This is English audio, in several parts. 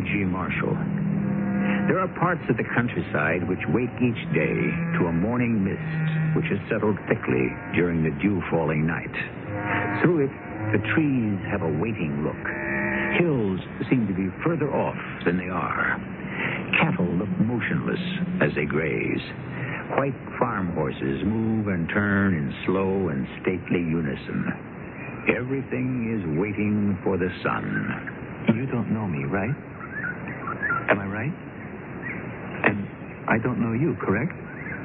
E.G. Marshall. There are parts of the countryside which wake each day to a morning mist which has settled thickly during the dew-falling night. Through it, the trees have a waiting look. Hills seem to be further off than they are. Cattle look motionless as they graze. White farm horses move and turn in slow and stately unison. Everything is waiting for the sun. You don't know me, right? Am I right? And I don't know you, correct?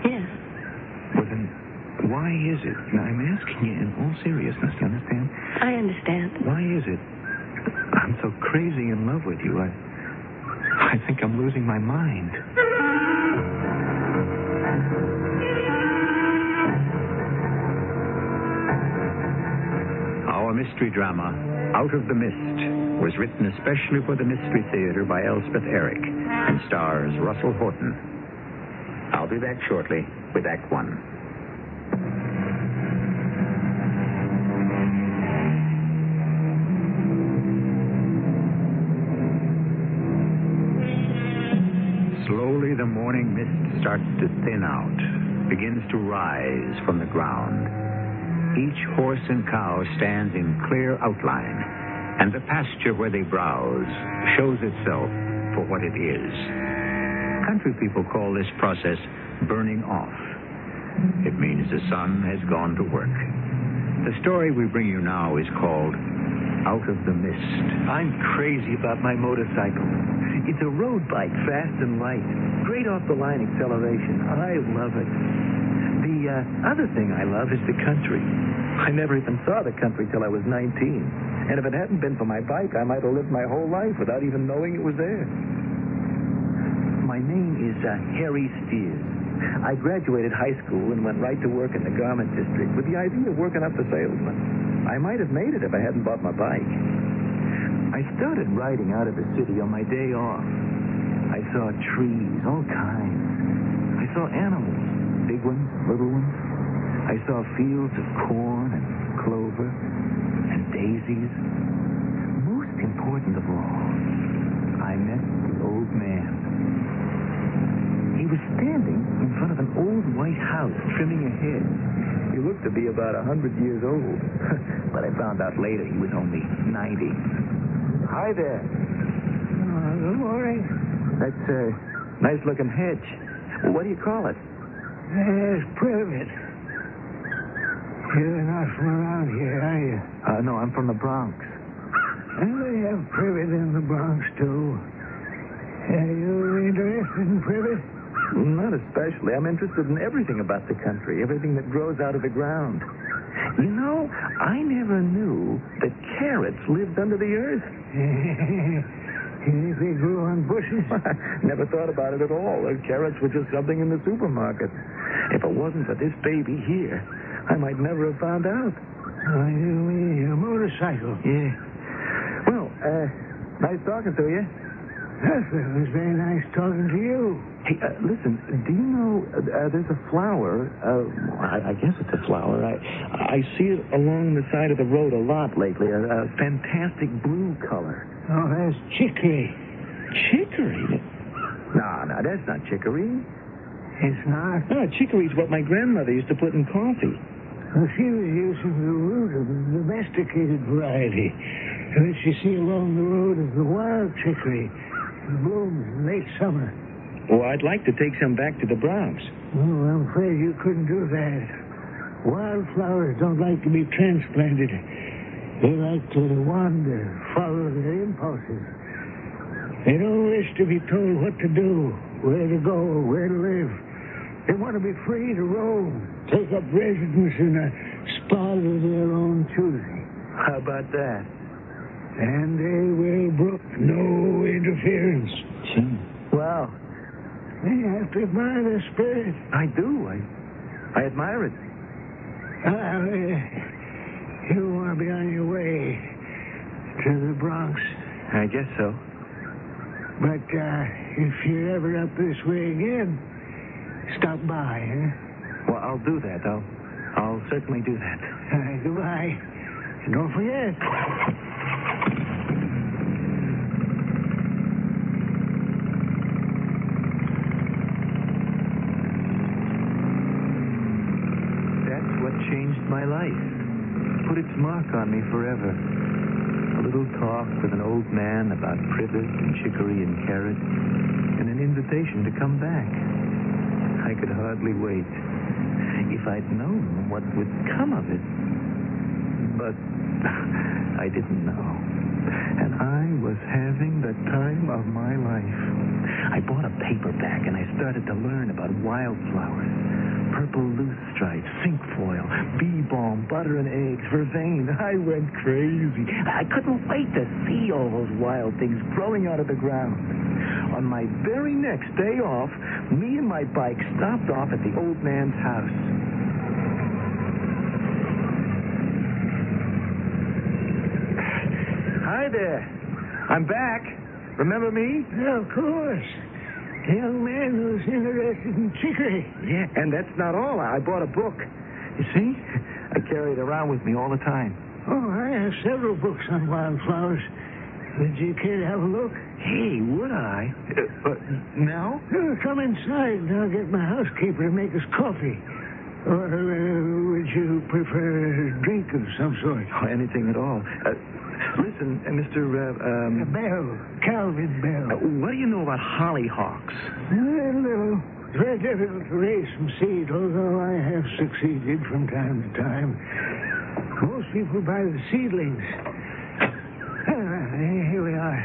Yes. Well, then, why is it? Now, I'm asking you in all seriousness, do you understand? I understand. Why is it I'm so crazy in love with you? I think I'm losing my mind. Our mystery drama, Out of the Mist, was written especially for the Mystery Theater by Elspeth Erick and stars Russell Horton. I'll be back shortly with Act One. Slowly, the morning mist starts to thin out, begins to rise from the ground. Each horse and cow stands in clear outline, and the pasture where they browse shows itself for what it is. Country people call this process burning off. It means the sun has gone to work. The story we bring you now is called Out of the Mist. I'm crazy about my motorcycle. It's a road bike, fast and light. Straight off the line acceleration. I love it. The other thing I love is the country. I never even saw the country till I was 19. And if it hadn't been for my bike, I might have lived my whole life without even knowing it was there. My name is Harry Steers. I graduated high school and went right to work in the garment district with the idea of working up a salesman. I might have made it if I hadn't bought my bike. I started riding out of the city on my day off. I saw trees, all kinds. I saw animals. Big ones, little ones. I saw fields of corn and clover and daisies. Most important of all, I met the old man. He was standing in front of an old white house, trimming a head. He looked to be about 100 years old, but I found out later he was only 90. Hi there. Good morning. That's a nice-looking hedge. Well, what do you call it? There's Privet. You're not from around here, are you? No, I'm from the Bronx. And they have Privet in the Bronx, too. Are you interested in Privet? Not especially. I'm interested in everything about the country, everything that grows out of the ground. You know, I never knew that carrots lived under the earth. You think they grew on bushes? Never thought about it at all. Those carrots were just something in the supermarket. If it wasn't for this baby here, I might never have found out. Oh, you mean your motorcycle? Yeah. Well, nice talking to you. Yes, it was very nice talking to you. Hey, listen, do you know there's a flower? I guess it's a flower. I see it along the side of the road a lot lately, a fantastic blue color. Oh, that's chicory. Chicory? No, that's not chicory. It's not? No, chicory's what my grandmother used to put in coffee. Well, she was using the root of the domesticated variety, which you see along the road is the wild chicory. It blooms in late summer. Well, I'd like to take some back to the Bronx. Oh, I'm afraid you couldn't do that. Wildflowers don't like to be transplanted. They like to wander, follow their impulses. They don't wish to be told what to do, where to go, where to live. They want to be free to roam, take up residence in a spot of their own choosing. How about that? And they will brook no interference. Wow. They have to admire their spirit. I do. I admire it. You want to be on your way to the Bronx? I guess so. But if you're ever up this way again, stop by, huh? Well, I'll do that. I'll certainly do that. Goodbye. And don't forget. changed my life, put its mark on me forever. A little talk with an old man about privet and chicory and carrot, and an invitation to come back. I could hardly wait. If I'd known what would come of it. But I didn't know. And I was having the time of my life. I bought a paperback and I started to learn about wildflowers. Purple loosestrife, cinquefoil, bee balm, butter and eggs, vervain. I went crazy. I couldn't wait to see all those wild things growing out of the ground. On my very next day off, me and my bike stopped off at the old man's house. Hi there. I'm back. Remember me? Yeah, of course. The young man who's interested in chicory. Yeah, and that's not all. I bought a book. You see? I carry it around with me all the time. Oh, I have several books on wildflowers. Would you care to have a look? Hey, would I? Now? Come inside and I'll get my housekeeper to make us coffee. Or would you prefer a drink of some sort? Oh, anything at all. Listen, Mr. Bell. Calvin Bell. What do you know about hollyhocks? Very little. It's very difficult to raise from seed, although I have succeeded from time to time. Most people buy the seedlings. Here we are.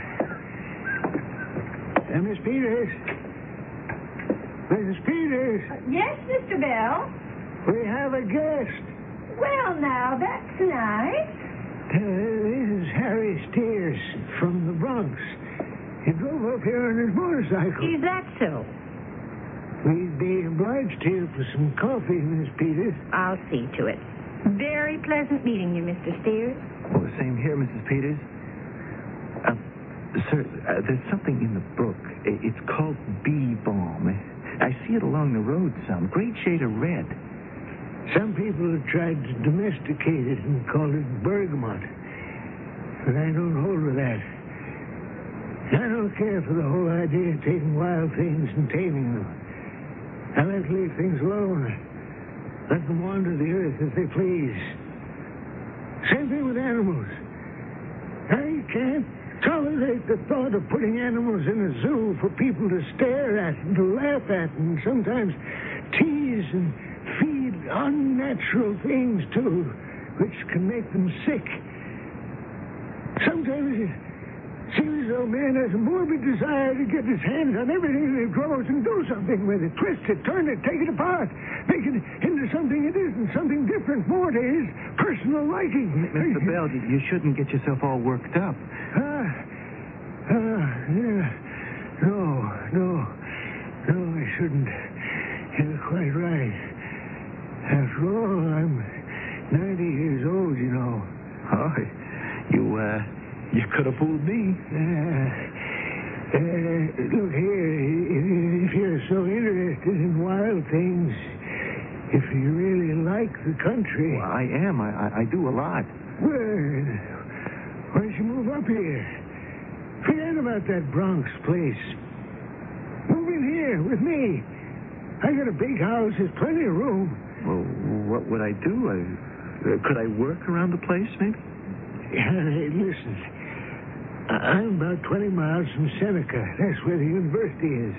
Miss Peters. Mrs. Peters. Yes, Mr. Bell. We have a guest. Well, now, that's nice. This is Harry Steers from the Bronx. He drove up here on his motorcycle. Is that so? We'd be obliged to you for some coffee, Miss Peters. I'll see to it. Very pleasant meeting you, Mr. Steers. Well, same here, Mrs. Peters. Sir, there's something in the book. It's called bee balm. I see it along the road some. Great shade of red. Some people have tried to domesticate it and call it bergamot. But I don't hold with that. I don't care for the whole idea of taking wild things and taming them. I like to leave things alone. Let them wander the earth as they please. Same thing with animals. I can't tolerate the thought of putting animals in a zoo for people to stare at and to laugh at and sometimes tease and feed unnatural things to, which can make them sick. Sometimes it seems as though man has a morbid desire to get his hands on everything that grows and do something with it, twist it, turn it, take it apart, make it into something it isn't, something different, more to his personal liking. Mr. Bell, you shouldn't get yourself all worked up. No, I shouldn't. You're quite right. After all, I'm 90 years old, you know. Oh, you could have fooled me. Look here, if you're so interested in wild things, if you really like the country... Well, I am. I do a lot. Well... why don't you move up here? Forget about that Bronx place. Move in here with me. I got a big house. There's plenty of room. Well, what would I do? Could I work around the place, maybe? Hey, listen. I'm about 20 miles from Seneca. That's where the university is.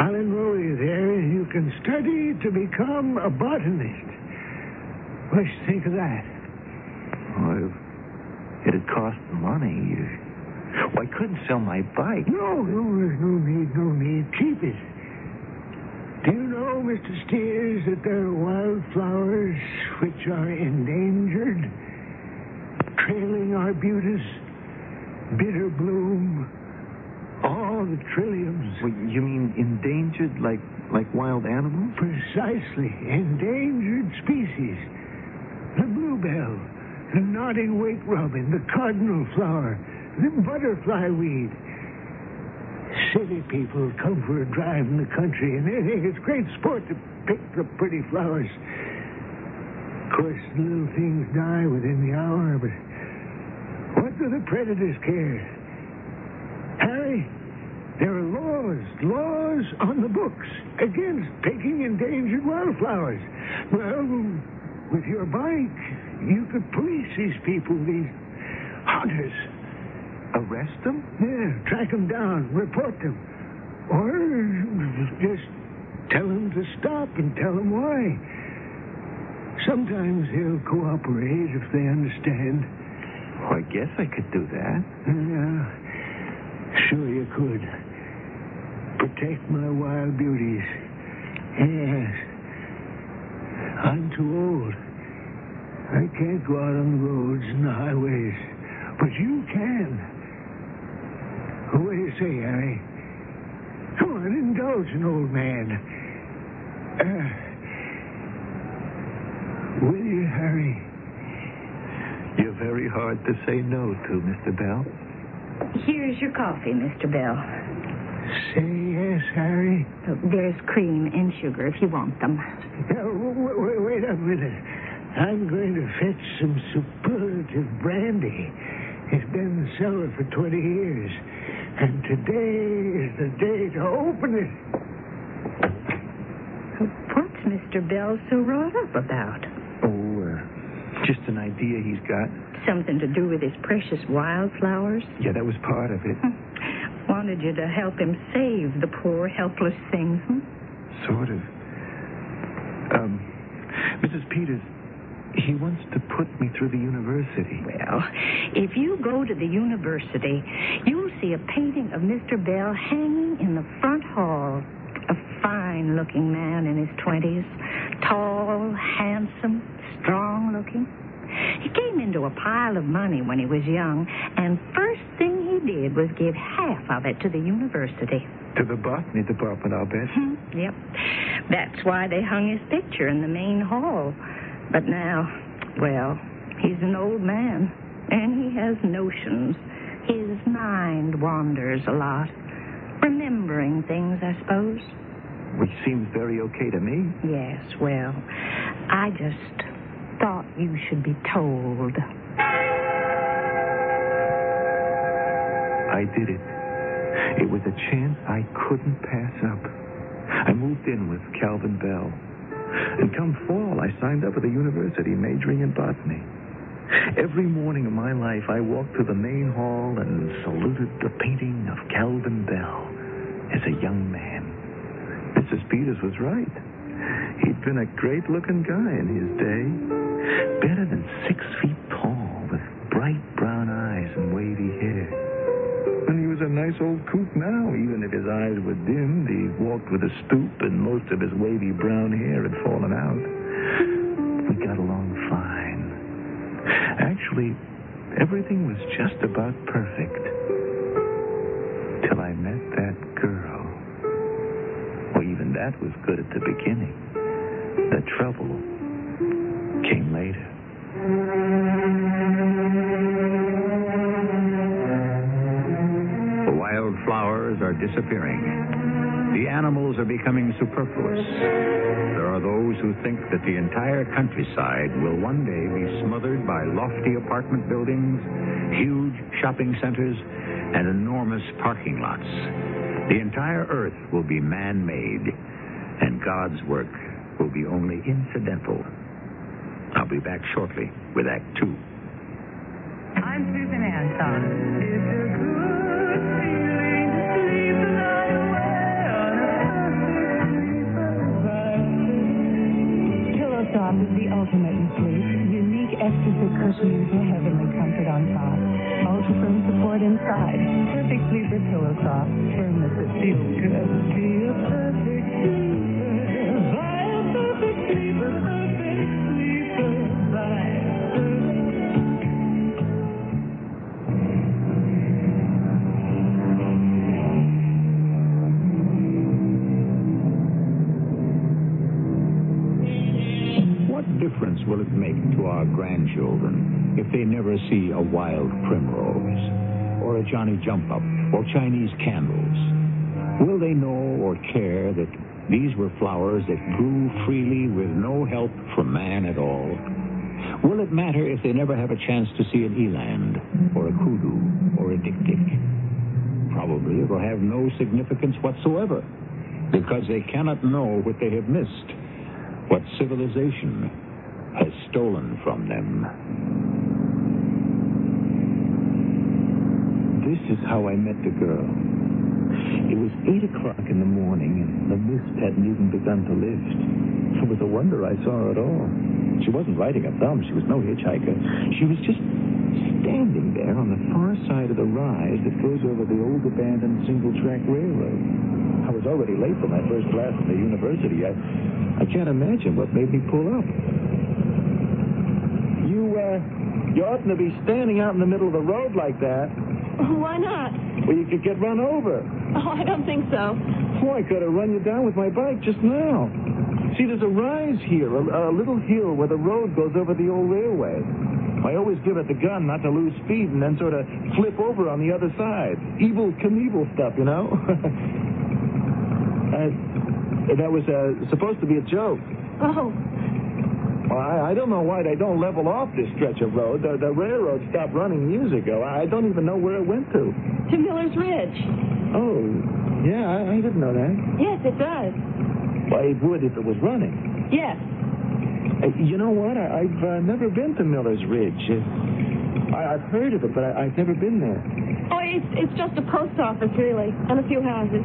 I'll enroll you there, and you can study to become a botanist. What do you think of that? It'd cost money. I couldn't sell my bike. No, there's no need. Keep it. Do you know, Mr. Steers, that there are wildflowers which are endangered? Trailing arbutus, bitter bloom, all the trilliums. Well, you mean endangered like wild animals? Precisely. Endangered species. The bluebell. The nodding wake robin, the cardinal flower, the butterfly weed. City people come for a drive in the country, and they think it's great sport to pick the pretty flowers. Of course, little things die within the hour, but what do the predators care? Harry, there are laws on the books against taking endangered wildflowers. Well... with your bike, you could police these people, these hunters. Arrest them? Yeah, track them down, report them. Or just tell them to stop and tell them why. Sometimes they'll cooperate if they understand. Oh, I guess I could do that. Yeah, sure you could. Protect my wild beauties. Yes. I'm too old. I can't go out on the roads and the highways. But you can. What do you say, Harry? Come on, indulge an old man. Will you, Harry? You're very hard to say no to, Mr. Bell. Here's your coffee, Mr. Bell. Say yes, Harry. Oh, there's cream and sugar if you want them. Now, wait a minute. I'm going to fetch some superlative brandy. It's been in the cellar for 20 years. And today is the day to open it. What's Mr. Bell so wrought up about? Just an idea he's got. Something to do with his precious wildflowers? Yeah, that was part of it. Wanted you to help him save the poor, helpless thing, Sort of. Mrs. Peters, he wants to put me through the university. Well, if you go to the university, you'll see a painting of Mr. Bell hanging in the front hall. A fine-looking man in his 20s. Tall, handsome, strong-looking. He came into a pile of money when he was young, and first thing he did was give half of it to the university. To the botany department, I'll bet. Yep. That's why they hung his picture in the main hall. But now, well, he's an old man, and he has notions. His mind wanders a lot. Remembering things, I suppose. Which seems very okay to me. Yes, well, I just thought you should be told. I did it. It was a chance I couldn't pass up. I moved in with Calvin Bell. And come fall, I signed up at the university majoring in botany. Every morning of my life, I walked to the main hall and saluted the painting of Calvin Bell as a young man. Mrs. Peters was right. He'd been a great-looking guy in his day. Better than 6 feet tall, with bright brown eyes and wavy hair. And he was a nice old coot now. Even if his eyes were dimmed, he walked with a stoop, and most of his wavy brown hair had fallen out. We got along fine. Actually, everything was just about perfect. Till I met that girl. Even that was good at the beginning. The trouble came later. The wildflowers are disappearing. The animals are becoming superfluous. There are those who think that the entire countryside will one day be smothered by lofty apartment buildings, huge shopping centers, and enormous parking lots. The entire earth will be man-made, and God's work will be only incidental. I'll be back shortly with Act Two. I'm Susan Anton. It's a good feeling to sleep the night away on a perfect sleeper. Pillow Soft is the ultimate in sleep. Unique ecstasy cushioning for heavenly comfort on top. Ultra-firm support inside. Perfect sleeper Pillow Soft. Firmness. Feel good. Be a perfect sleeper. Buy a perfect sleeper. Perfect sleeper. Buy a perfect. What difference will it make to our grandchildren if they never see a wild primrose, or a Johnny Jump Up, or Chinese candles? Will they know or care that these were flowers that grew freely with no help from man at all? Will it matter if they never have a chance to see an eland, or a kudu, or a dik-dik? Probably it will have no significance whatsoever, because they cannot know what they have missed, what civilization has stolen from them. This is how I met the girl. It was 8 o'clock in the morning, and the mist hadn't even begun to lift. It was a wonder I saw her at all. She wasn't riding a bum. She was no hitchhiker. She was just standing there on the far side of the rise that goes over the old abandoned single-track railroad. I was already late for my first class at the university. I can't imagine what made me pull up. You oughtn't to be standing out in the middle of the road like that. Why not? Well, you could get run over. Oh, I don't think so. Oh, I could have run you down with my bike just now. See, there's a rise here, a little hill where the road goes over the old railway. I always give it the gun not to lose speed and then sort of flip over on the other side. Evil Knievel stuff, you know? That was supposed to be a joke. Oh. Well, I don't know why they don't level off this stretch of road. The railroad stopped running years ago. I don't even know where it went to. To Miller's Ridge. Oh, yeah, I didn't know that. Yes, it does. Well, it would if it was running. Yes. You know what? I've never been to Miller's Ridge. I've heard of it, but I've never been there. Oh, it's just a post office, really, and a few houses.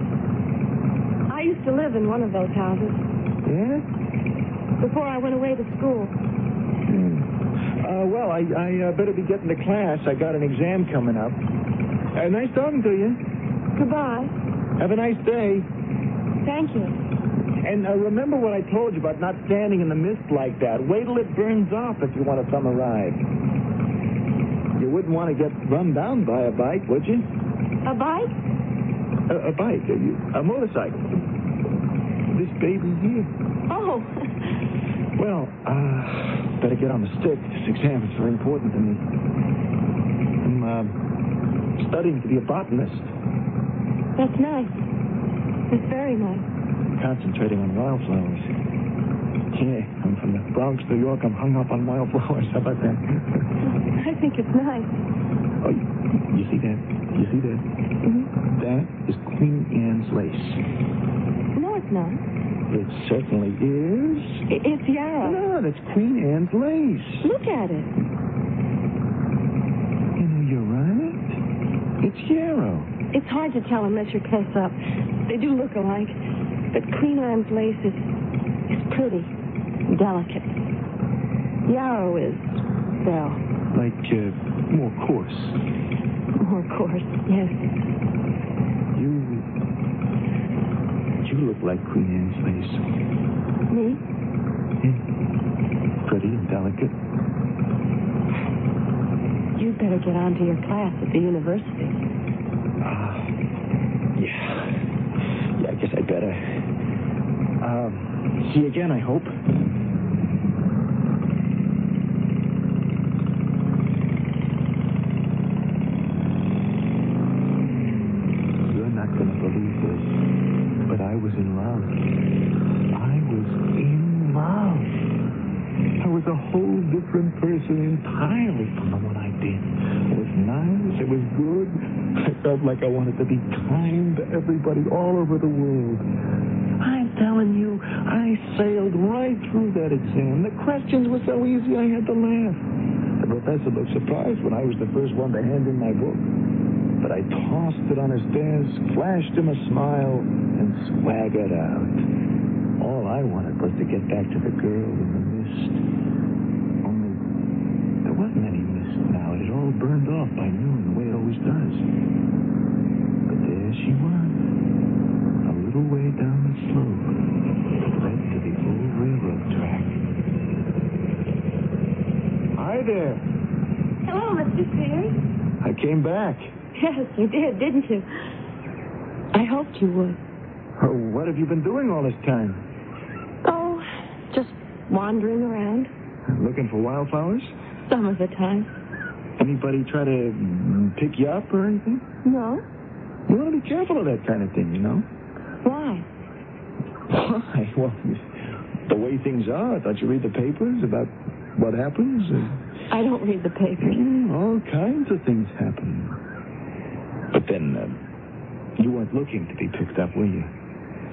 I used to live in one of those houses. Yeah? Before I went away to school. Hmm. Well, I better be getting to class. I got an exam coming up. Nice talking to you. Goodbye. Have a nice day. Thank you. And remember what I told you about not standing in the mist like that. Wait till it burns off if you want to summarize. You wouldn't want to get run down by a bike, would you? A bike? A bike. A motorcycle. This baby here. Oh. Well, better get on the stick. This exam is very important to me. I'm studying to be a botanist. That's nice. That's very nice. Concentrating on wildflowers. Yeah, I'm from the Bronx, New York. I'm hung up on wildflowers. How about that? I think it's nice. Oh, you see that? You see that? Mm-hmm. That is Queen Anne's lace. No, it's not. It certainly is. It's yarrow. No, that's Queen Anne's lace. Look at it. You know, you're right. It's yarrow. It's hard to tell unless you're close up. They do look alike. But Queen Anne's lace is pretty, delicate. Yarrow is, well... Like, more coarse. More coarse, yes. You look like Queen Anne's lace. Me? Yeah. Pretty and delicate. You'd better get on to your class at the university. Yeah, I guess I'd better... see you again, I hope. You're not going to believe this, but I was in love. I was in love. I was a whole different person entirely from the one I did. It was nice. It was good. I felt like I wanted to be kind to everybody all over the world. I'm telling you, I sailed right through that exam. The questions were so easy, I had to laugh. The professor looked surprised when I was the first one to hand in my book. But I tossed it on his desk, flashed him a smile, and swaggered out. All I wanted was to get back to the girl in the mist. Only, there wasn't any mist now. It had all burned off by noon, the way it always does. But there she was. Way down the slope led to the old railroad track. Hi there. Hello, Mr. Steers. I came back. Yes, you did, didn't you? I hoped you would. Oh, what have you been doing all this time? Oh, just wandering around. Looking for wildflowers? Some of the time. Anybody try to pick you up or anything? No. You want to be careful of that kind of thing, you know? Why? Why? Well, the way things are. I thought you read the papers about what happens. I don't read the papers. All kinds of things happen. But then, you weren't looking to be picked up, were you?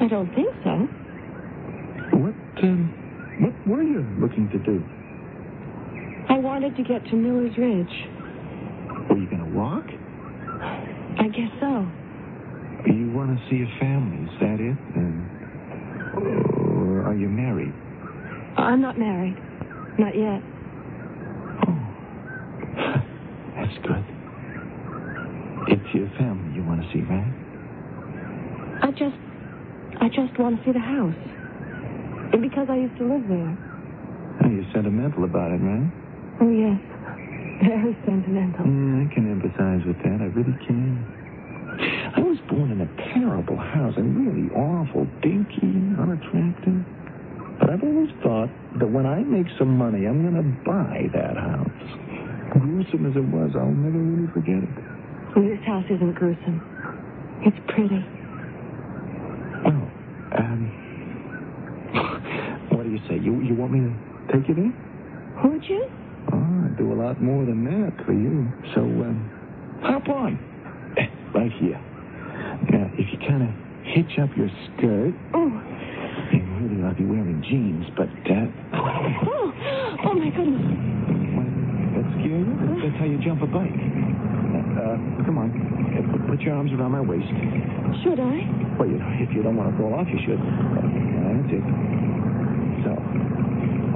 I don't think so. What were you looking to do? I wanted to get to Miller's Ridge. Were you going to walk? I guess so. You want to see your family, is that it? Or are you married? I'm not married. Not yet. Oh. That's good. It's your family you want to see, right? I just want to see the house. Because I used to live there. Oh, you're sentimental about it, right? Oh, yes. Very sentimental. I can empathize with that. I really can. I was born in a terrible house, and really awful, dinky, unattractive. But I've always thought that when I make some money, I'm going to buy that house. Gruesome as it was, I'll never really forget it. Well, this house isn't gruesome. It's pretty. Oh, what do you say? You want me to take you there? Would you? Oh, I'd do a lot more than that for you. So, hop on. Right here. Now, if you kind of hitch up your skirt... Oh. And really, I'll be wearing jeans, but... Oh, my goodness. That scare you? That's how you jump a bike. Come on. Put your arms around my waist. Should I? Well, you know, if you don't want to fall off, you should. That's it. So,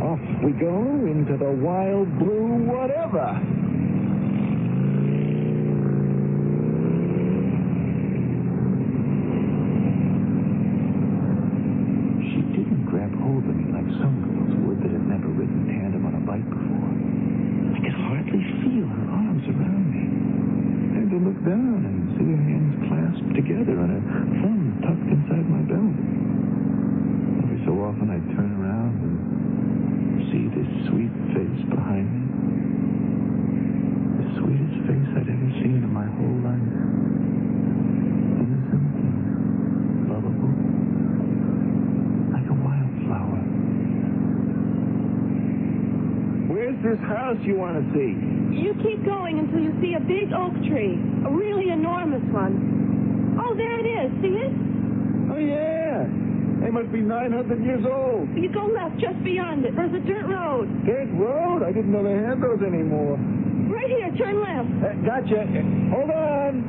off we go into the wild blue whatever. You want to see? You keep going until you see a big oak tree, a really enormous one. Oh, there it is. See it? Oh, yeah. They must be 900 years old. You go left just beyond it. There's a dirt road. Dirt road? I didn't know they had those anymore. Right here. Turn left. Gotcha. Hold on.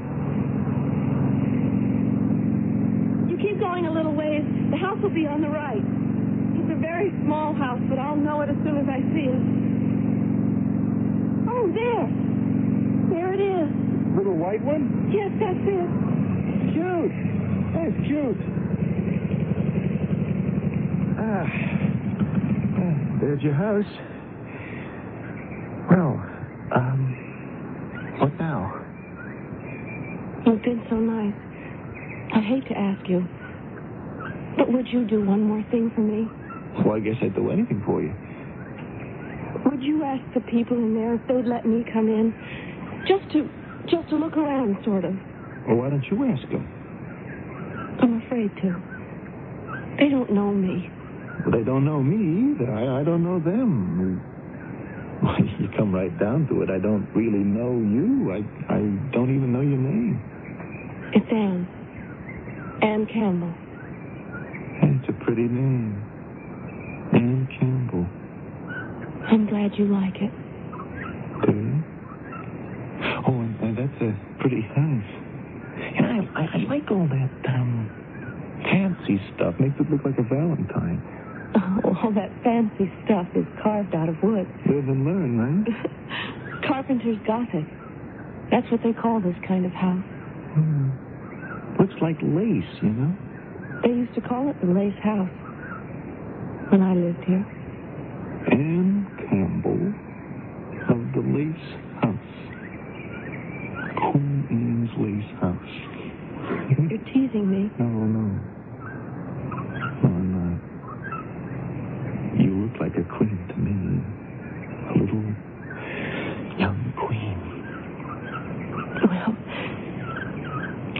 You keep going a little ways. The house will be on the right. It's a very small house, but I'll know it as soon as I see it. There. There it is. Little white one? Yes, that's it. Cute. That's cute. Ah. There's your house. Well, what now? You've been so nice. I hate to ask you, but would you do one more thing for me? Well, I guess I'd do anything for you. Would you ask the people in there if they'd let me come in? Just to look around, sort of. Well, why don't you ask them? I'm afraid to. They don't know me. Well, they don't know me either. I don't know them. Well, you come right down to it. I don't really know you. I don't even know your name. It's Anne. Anne Campbell. That's a pretty name. Anne Campbell. I'm glad you like it. Do you? Oh, and that's a pretty house. And I like all that fancy stuff. Makes it look like a Valentine. Oh, all that fancy stuff is carved out of wood. Live and learn, right? Carpenter's Gothic. That's what they call this kind of house. Looks like lace, you know? They used to call it the Lace House when I lived here. Anne Campbell of the Lace House. Queen Anne's Lace House. You're teasing me. No. No, I'm not. You look like a queen to me. A little young queen.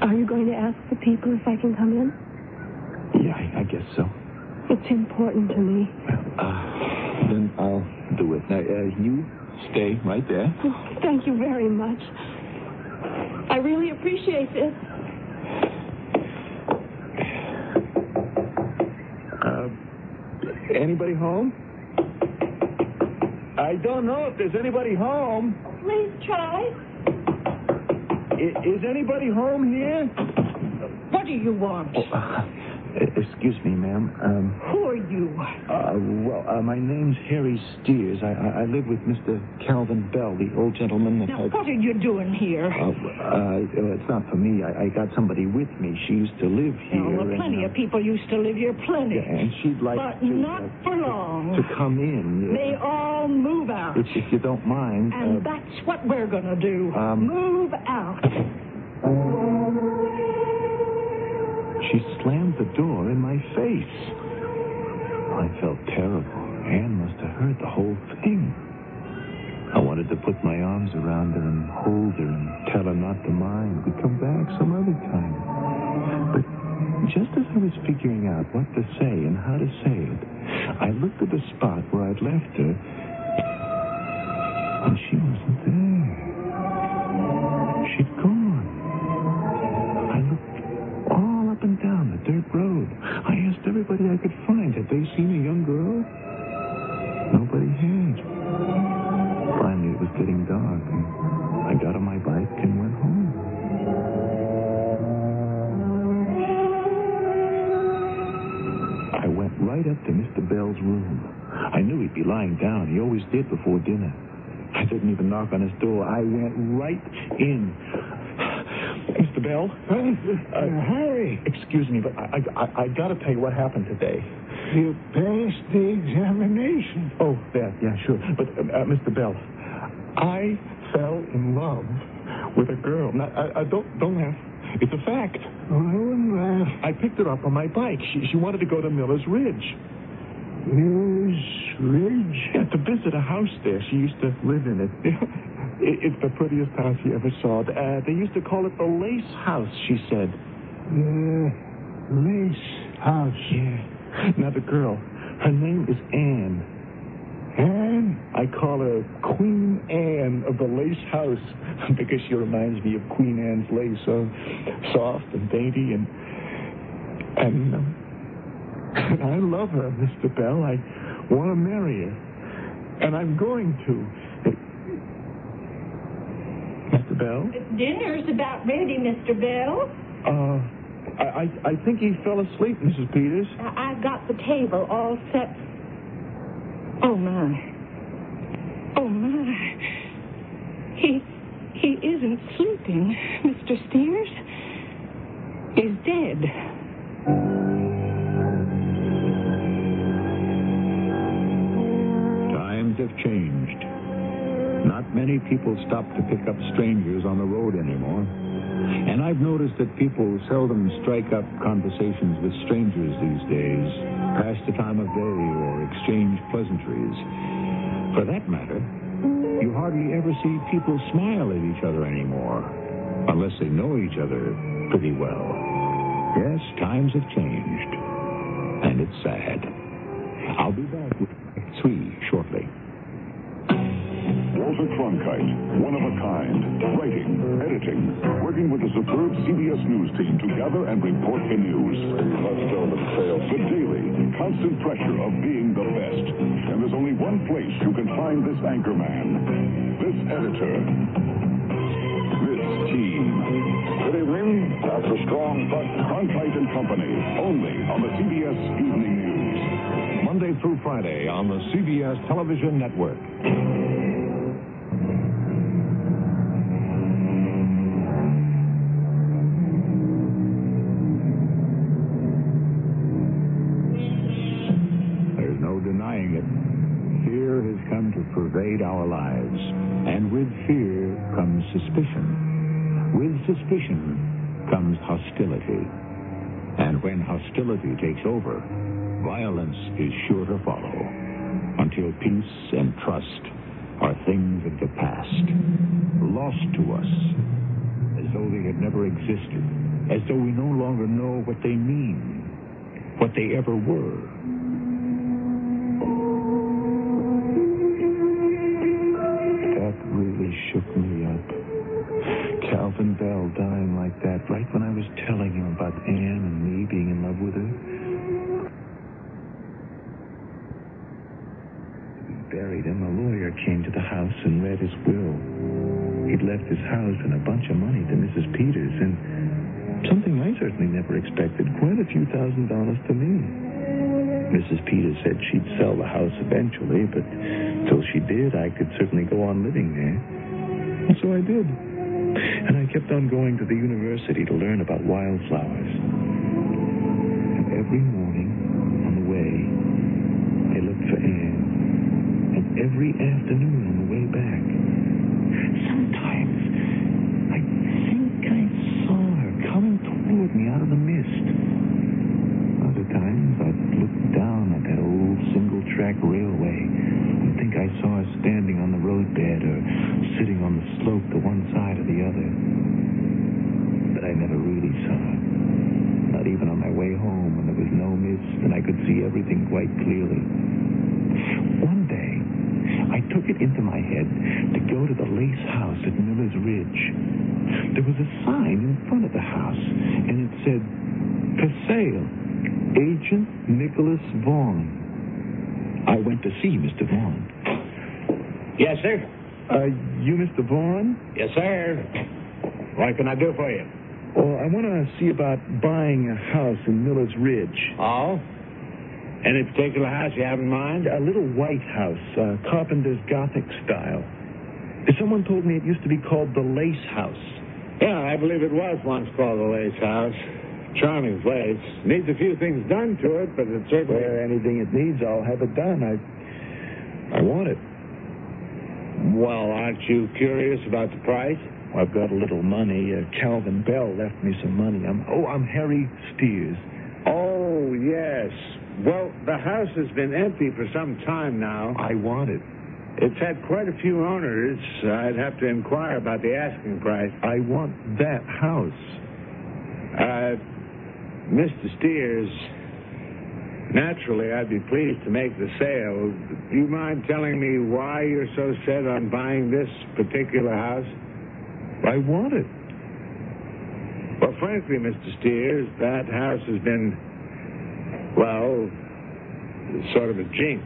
Well, are you going to ask the people if I can come in? Yeah, I guess so. It's important to me. Then I'll do it. Now, you stay right there. Oh, thank you very much. I really appreciate this. Anybody home? I don't know if there's anybody home. Please try. Is anybody home here? What do you want? Oh, excuse me, ma'am. Who are you? My name's Harry Steers. I live with Mr. Calvin Bell, the old gentleman. Now, what are you doing here? It's not for me. I got somebody with me. She used to live here. Oh, well, plenty of people used to live here, plenty. Yeah, and she'd like but to... But not for long. To come in. They all move out. If you don't mind. And that's what we're going to do. Move out. She slammed the door in my face. I felt terrible. Anne must have heard the whole thing. I wanted to put my arms around her and hold her and tell her not to mind. We'd come back some other time. But just as I was figuring out what to say and how to say it, I looked at the spot where I'd left her, and she wasn't there. She'd gone. I looked up and down the dirt road. I asked everybody I could find, had they seen a young girl? Nobody had. Finally, it was getting dark, and I got on my bike and went home. I went right up to Mr. Bell's room. I knew he'd be lying down. He always did before dinner. I didn't even knock on his door. I went right in. Mr. Bell? Harry. Excuse me, but I got to tell you what happened today. You passed the examination. Oh, that, yeah, sure. But, Mr. Bell, I fell in love with a girl. Now, don't laugh. It's a fact. Oh, I wouldn't laugh. I picked her up on my bike. She wanted to go to Miller's Ridge. Miller's Ridge? Yeah, to visit a house there. She used to live in it. It's the prettiest house you ever saw. They used to call it the Lace House, she said. The Lace House? Yeah. Now, the girl, her name is Anne. Anne? I call her Queen Anne of the Lace House because she reminds me of Queen Anne's lace. Soft and dainty and I love her, Mr. Bell. I want to marry her. And I'm going to. Mr. Bell? Dinner's about ready, Mr. Bell. I think he fell asleep, Mrs. Peters. I've got the table all set. Oh, my. Oh, my. He isn't sleeping, Mr. Steers. He's dead. Times have changed. Not many people stop to pick up strangers on the road anymore. And I've noticed that people seldom strike up conversations with strangers these days, pass the time of day or exchange pleasantries. For that matter, you hardly ever see people smile at each other anymore, unless they know each other pretty well. Yes, times have changed, and it's sad. I'll be back with three shortly. Walter Cronkite, one of a kind, writing, editing, working with the superb CBS News team to gather and report the news. The daily, constant pressure of being the best. And there's only one place you can find this anchorman, this editor, this team. Good evening, Dr. Strong, but Cronkite and Company, only on the CBS Evening News. Monday through Friday on the CBS Television Network. Pervade our lives, and with fear comes suspicion. With suspicion comes hostility, and when hostility takes over, violence is sure to follow, until peace and trust are things of the past, lost to us, as though they had never existed, as though we no longer know what they mean, what they ever were. Really shook me up. Calvin Bell dying like that right when I was telling him about Anne and me being in love with her. Bury freedom, a lawyer came to the house and read his will. He'd left his house and a bunch of money to Mrs. Peters, and something I certainly never expected, quite a few $1,000 to me. Mrs. Peters said she'd sell the house eventually, but till she did, I could certainly go on living there. And so I did. And I kept on going to the university to learn about wildflowers. And every morning on the way, I looked for Anne. And every afternoon on the way back, sometimes I think I saw her coming toward me out of the mist. Times I'd look down at that old single-track railway and think I saw her standing on the roadbed or sitting on the slope to one side or the other. But I never really saw her, not even on my way home when there was no mist and I could see everything quite clearly. One day, I took it into my head to go to the Lace House at Miller's Ridge. There was a sign in front of the house, and it said, "For sale. Agent Nicholas Vaughan." I went to see Mr. Vaughan. Yes, sir? You Mr. Vaughan? Yes, sir. What can I do for you? Oh, I want to see about buying a house in Miller's Ridge. Oh? Any particular house you have in mind? A little white house, carpenter's Gothic style. Someone told me it used to be called the Lace House. Yeah, I believe it was once called the Lace House. Charming place. Needs a few things done to it, but it certainly... Well, anything it needs, I'll have it done. I want it. Well, aren't you curious about the price? Well, I've got a little money. Calvin Bell left me some money. I'm Harry Steers. Oh, yes. Well, the house has been empty for some time now. I want it. It's had quite a few owners. I'd have to inquire about the asking price. I want that house. Mr. Steers, naturally I'd be pleased to make the sale. Do you mind telling me why you're so set on buying this particular house? I want it. Well, frankly, Mr. Steers, that house has been, well, sort of a jinx.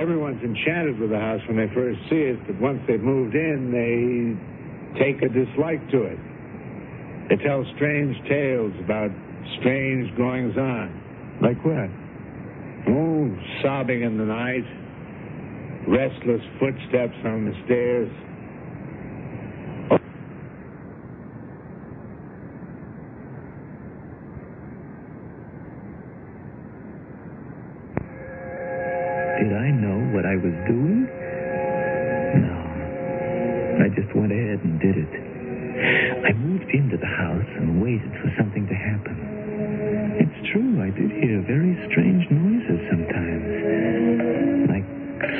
Everyone's enchanted with the house when they first see it, but once they've moved in, they take a dislike to it. They tell strange tales about strange goings-on. Like what? Oh, sobbing in the night, restless footsteps on the stairs. Did I know what I was doing? No. I just went ahead and did it. I moved into the house and waited for something to happen. It's true, I did hear very strange noises sometimes, like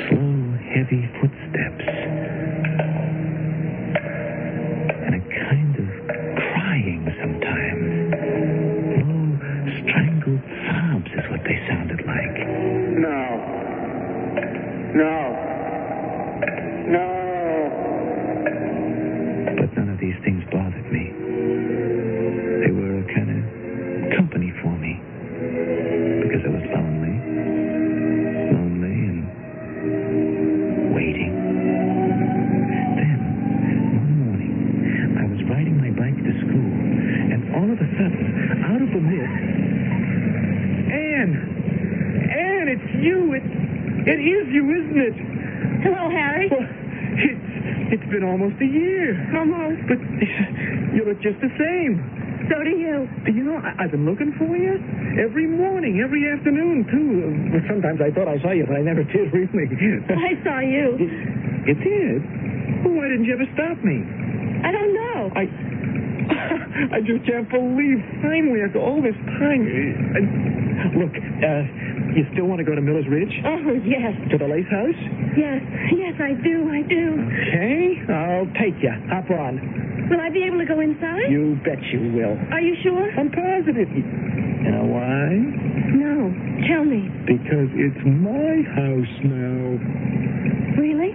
slow, heavy footsteps, and a kind of crying sometimes. Low, strangled sobs is what they sounded like. No. No. No. These things bothered me. They were a kind of company for me, because I was lonely and waiting. Then, one morning, I was riding my bike to school, and all of a sudden, out of the mist, Anne, it's you! It is you, isn't it? Hello, Harry. Well, it's been almost a year. Almost. But you look just the same. So do you. You know, I've been looking for you every morning, every afternoon, too. Sometimes I thought I saw you, but I never did, really. I saw you. You did? Well, why didn't you ever stop me? I don't know. I just can't believe finally, after all this time. Look, you still want to go to Miller's Ridge? Oh, yes. To the Lace House? Yes, I do. Okay, I'll take you. Hop on. Will I be able to go inside? You bet you will. Are you sure? I'm positive. You know why? No, tell me. Because it's my house now. Really?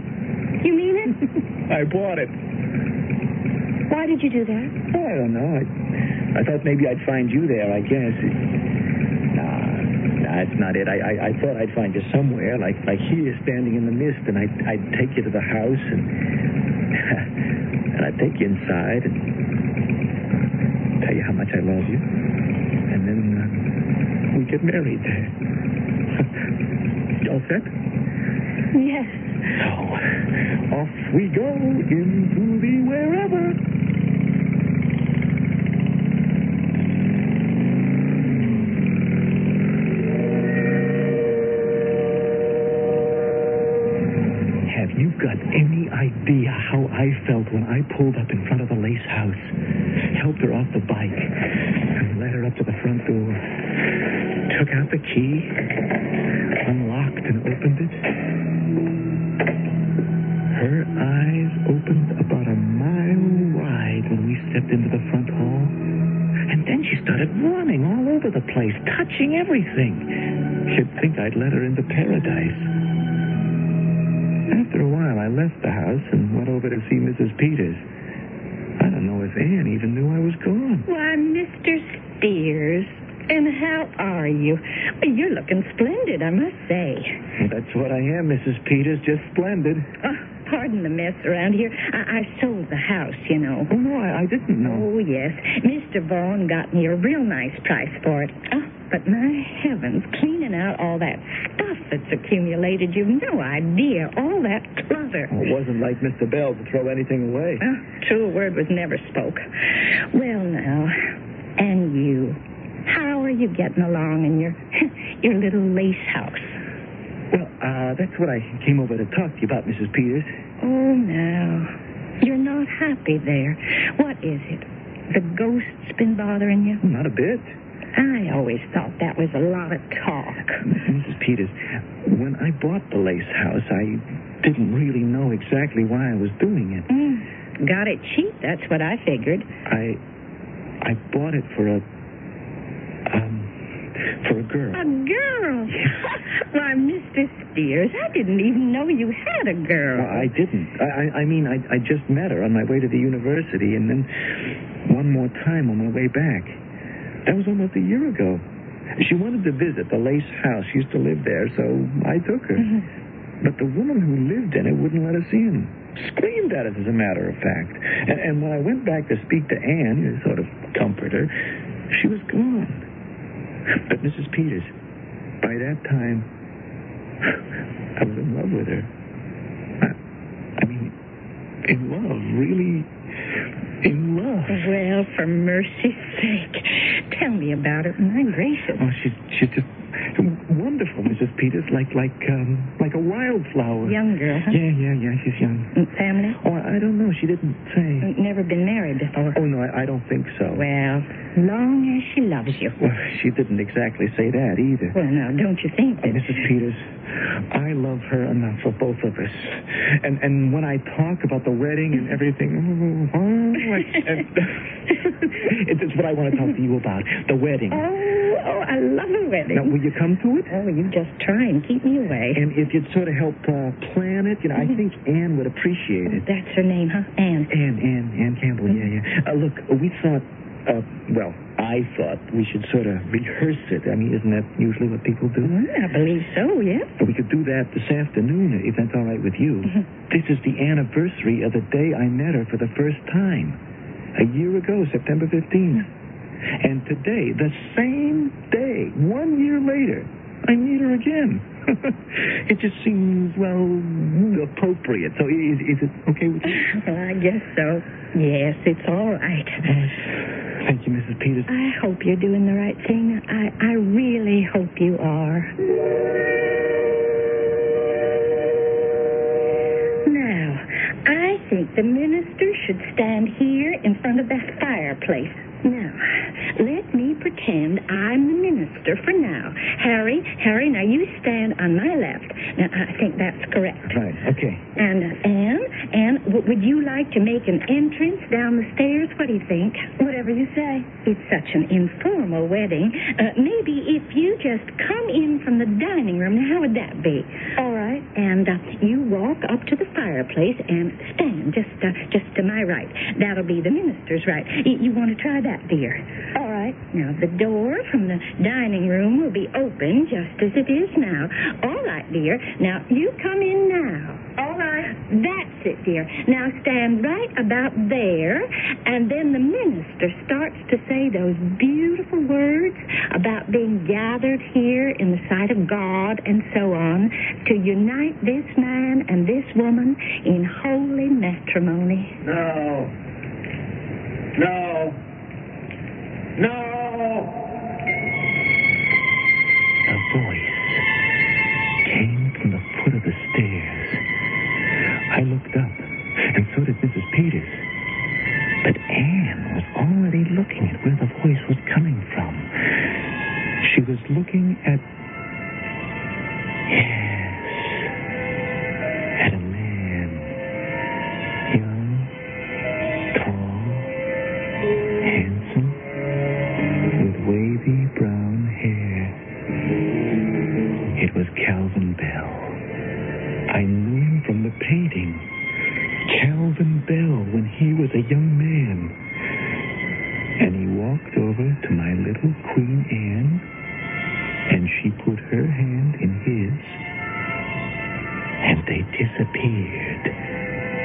You mean it? I bought it. Why did you do that? Oh, I don't know. I thought maybe I'd find you there, I guess. That's not it. I thought I'd find you somewhere, like here, standing in the mist, and I'd take you to the house, and I'd take you inside and tell you how much I love you, and then we'd get married. All set? Yes. So, off we go into the wherever. Got any idea how I felt when I pulled up in front of the Lace house, helped her off the bike, and led her up to the front door, took out the key, unlocked and opened it? Her eyes opened about a mile wide when we stepped into the front hall, and then she started running all over the place, touching everything. She'd think I'd let her into paradise. After a while, I left the house and went over to see Mrs. Peters. I don't know if Anne even knew I was gone. Why, Mr. Steers, and how are you? You're looking splendid, I must say. That's what I am, Mrs. Peters, just splendid. Oh, pardon the mess around here. I sold the house, you know. Oh, no, I didn't know. Oh, yes. Mr. Vaughan got me a real nice price for it. Oh, but my heavens, cleaning out all that stuff that's accumulated, you've no idea, all that clutter. Well, it wasn't like Mr. Bell to throw anything away. True word was never spoke. Well, now, and you, how are you getting along in your little Lace house? Well, that's what I came over to talk to you about, Mrs. Peters. Oh, now, you're not happy there. What is it? The ghost's been bothering you? Not a bit. I always thought that was a lot of talk. Mrs. Peters, when I bought the Lace house, I didn't really know exactly why I was doing it. Got it cheap, that's what I figured. I bought it for a girl. A girl? Yeah. Why, Mr. Steers, I didn't even know you had a girl. Well, I didn't. I mean, I just met her on my way to the university, and then one more time on my way back. That was almost a year ago. She wanted to visit the Lace house. She used to live there, so I took her. But the woman who lived in it wouldn't let us in. Screamed at us, as a matter of fact. And when I went back to speak to Anne, to sort of comfort her, she was gone. But Mrs. Peters, by that time, I was in love with her. I mean, in love, really. In love. Well, for mercy's sake, tell me about it. My gracious. Oh, she's just wonderful, Mrs. Peters. Like a wildflower. Young girl, huh? Yeah. She's young. Family? Oh, I don't know. She didn't say. Never been married before. Oh no, I don't think so. Well, long as she loves you. Well, she didn't exactly say that either. Well, now, don't you think that? Mrs. Peters, I love her enough for both of us. And when I talk about the wedding and everything, it's what I want to talk to you about, the wedding. Oh, I love a wedding. Now, will you come to it? Oh, you just try and keep me away. And if you'd sort of help plan it, you know, I think Anne would appreciate it. That's her name, huh? Anne. Anne Campbell, yeah. Look, we thought, I thought we should sort of rehearse it. I mean, isn't that usually what people do? I believe so, yeah. But we could do that this afternoon, if that's all right with you. This is the anniversary of the day I met her for the first time. A year ago, September 15th. And today, the same day, 1 year later, I meet her again. It just seems, appropriate. So is it okay with you? I guess so. Yes, it's all right. Thank you, Mrs. Peters. I hope you're doing the right thing. I really hope you are. Now, I think the minister should stand here in front of that fireplace. Now, let me pretend I'm the minister for now. Harry, now you stand on my left. Now, I think that's correct. Right, okay. And Anne, would you like to make an entrance down the stairs? What do you think? Whatever you say. It's such an informal wedding. Maybe if you just come in from the dining room, how would that be? All right. And you walk up to the fireplace and stand just to my right. That'll be the minister's right. You want to try that, dear? All right. right. Now, the door from the dining room will be open just as it is now. All right, dear. Now, you come in now. All right. That's it, dear. Now, stand right about there, and then the minister starts to say those beautiful words about being gathered here in the sight of God and so on to unite this man and this woman in holy matrimony. No. No. No! A voice came from the foot of the stairs. I looked up, and so did Mrs. Peters. But Anne was already looking at where the voice was coming from. She was looking at... Yes, at a man. Young, tall, handsome. Wavy brown hair. It was Calvin Bell. I knew him from the painting. Calvin Bell when he was a young man. And he walked over to my little Queen Anne, and she put her hand in his, and they disappeared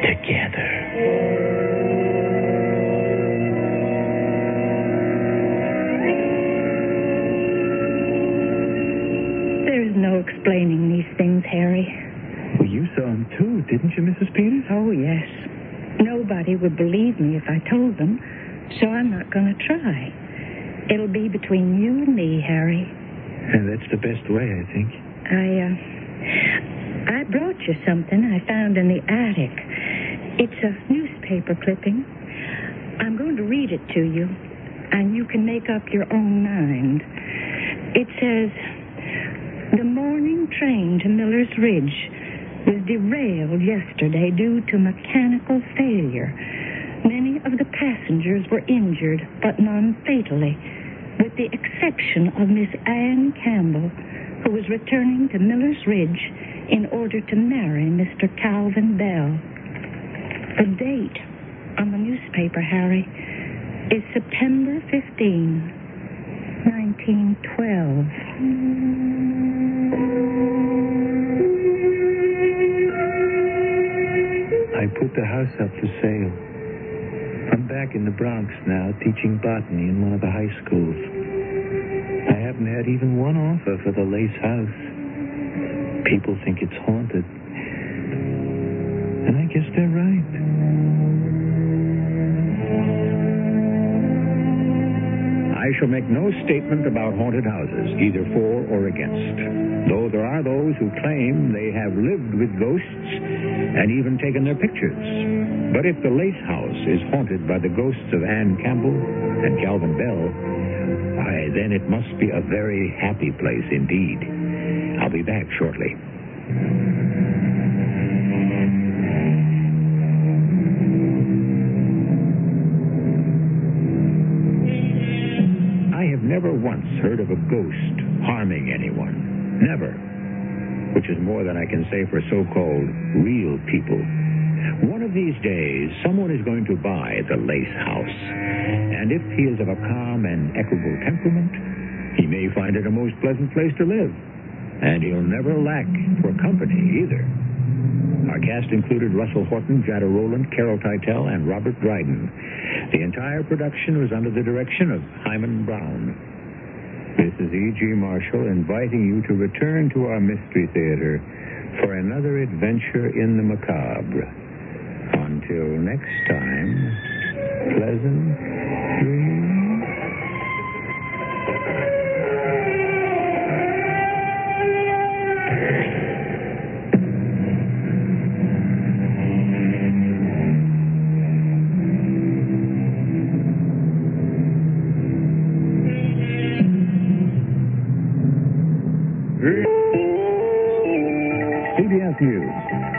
together. No explaining these things, Harry. Well, you saw them too, didn't you, Mrs. Peters? Oh, yes. Nobody would believe me if I told them, so I'm not going to try. It'll be between you and me, Harry. And that's the best way, I think. I brought you something I found in the attic. It's a newspaper clipping. I'm going to read it to you, and you can make up your own mind. It says... The morning train to Miller's Ridge was derailed yesterday due to mechanical failure. Many of the passengers were injured, but none fatally, with the exception of Miss Anne Campbell, who was returning to Miller's Ridge in order to marry Mr. Calvin Bell. The date on the newspaper, Harry, is September 15, 1912. I put the house up for sale. I'm back in the Bronx now, teaching botany in one of the high schools. I haven't had even one offer for the Lace House. People think it's haunted. And I guess they're right. I shall make no statement about haunted houses, either for or against, though there are those who claim they have lived with ghosts and even taken their pictures. But if the Lace House is haunted by the ghosts of Anne Campbell and Calvin Bell, then it must be a very happy place indeed. I'll be back shortly. I have never once heard of a ghost harming anyone. Never. Which is more than I can say for so-called real people. One of these days, someone is going to buy the Lace House. And if he is of a calm and equable temperament, he may find it a most pleasant place to live. And he'll never lack for company either. Our cast included Russell Horton, Jada Rowland, Carol Tytel, and Robert Dryden. The entire production was under the direction of Hyman Brown. This is E.G. Marshall inviting you to return to our Mystery Theater for another adventure in the macabre. Until next time, pleasant dreams.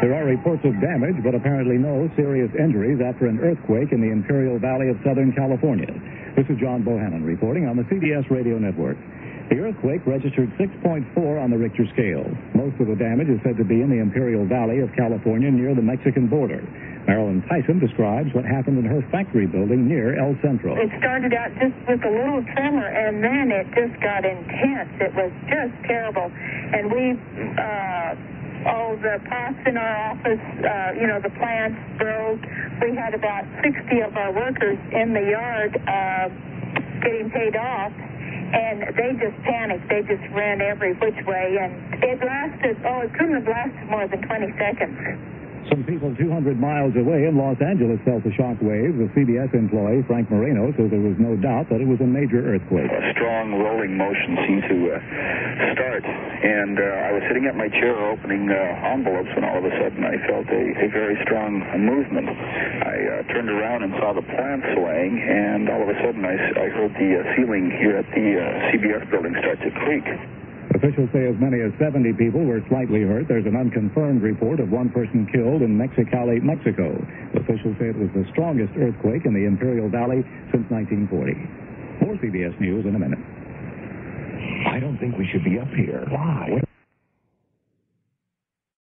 There are reports of damage, but apparently no serious injuries after an earthquake in the Imperial Valley of Southern California. This is John Bohannon reporting on the CBS Radio Network. The earthquake registered 6.4 on the Richter scale. Most of the damage is said to be in the Imperial Valley of California near the Mexican border. Marilyn Tyson describes what happened in her factory building near El Centro. It started out just with a little tremor, and then it just got intense. It was just terrible. And we... all the pots in our office, the plants broke. We had about 60 of our workers in the yard getting paid off, and they just panicked. They just ran every which way, and it lasted, it couldn't have lasted more than 20 seconds. Some people 200 miles away in Los Angeles felt the shock wave. The CBS employee, Frank Moreno, says there was no doubt that it was a major earthquake. A strong rolling motion seemed to start, and I was sitting at my chair opening envelopes when all of a sudden I felt a very strong movement. I turned around and saw the plant swaying, and all of a sudden I heard the ceiling here at the CBS building start to creak. Officials say as many as 70 people were slightly hurt. There's an unconfirmed report of one person killed in Mexicali, Mexico. Officials say it was the strongest earthquake in the Imperial Valley since 1940. More CBS News in a minute. I don't think we should be up here. Why?